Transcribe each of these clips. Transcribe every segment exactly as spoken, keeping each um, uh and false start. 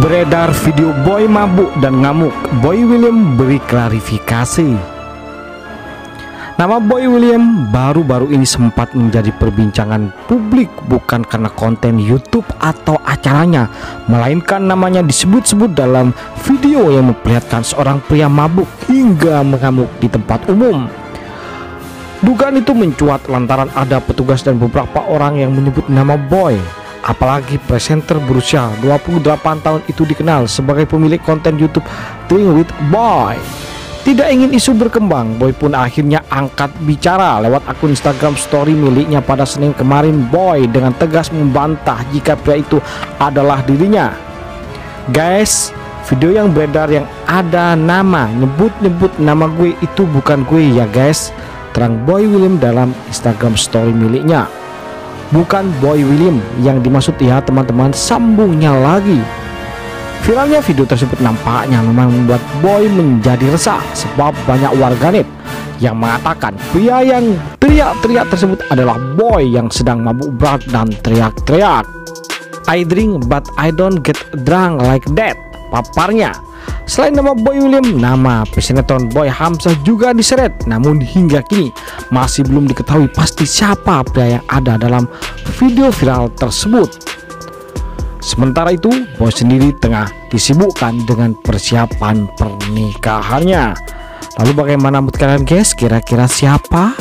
Beredar video boy mabuk dan ngamuk. Boy William beri klarifikasi. Nama Boy William baru-baru ini sempat menjadi perbincangan publik, bukan karena konten YouTube atau acaranya, melainkan namanya disebut-sebut dalam video yang memperlihatkan seorang pria mabuk hingga mengamuk di tempat umum. Dugaan itu mencuat lantaran ada petugas dan beberapa orang yang menyebut nama Boy. Apalagi presenter berusia dua puluh delapan tahun itu dikenal sebagai pemilik konten YouTube Thing With Boy. Tidak ingin isu berkembang, Boy pun akhirnya angkat bicara lewat akun Instagram story miliknya pada Senin kemarin. Boy dengan tegas membantah jika pria itu adalah dirinya. Guys, video yang beredar yang ada nama, nyebut-nyebut nama gue itu bukan gue ya guys, terang Boy William dalam Instagram story miliknya. Bukan Boy William yang dimaksud ya teman-teman, sambungnya lagi. Viralnya video tersebut nampaknya memang membuat Boy menjadi resah, sebab banyak warganet yang mengatakan pria yang teriak-teriak tersebut adalah Boy yang sedang mabuk berat dan teriak-teriak, "I drink but I don't get drunk like that," paparnya. Selain nama Boy William, nama pesinetron Boy Hamzah juga diseret. Namun hingga kini masih belum diketahui pasti siapa pria yang ada dalam video viral tersebut. Sementara itu, Boy sendiri tengah disibukkan dengan persiapan pernikahannya. Lalu bagaimana menurut kalian guys? Kira-kira siapa?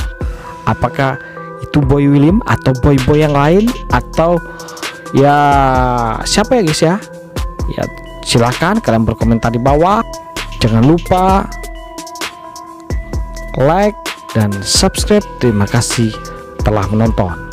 Apakah itu Boy William atau boy-boy yang lain? Atau ya siapa ya guys ya? Ya, silahkan kalian berkomentar di bawah. Jangan lupa like dan subscribe. Terima kasih telah menonton.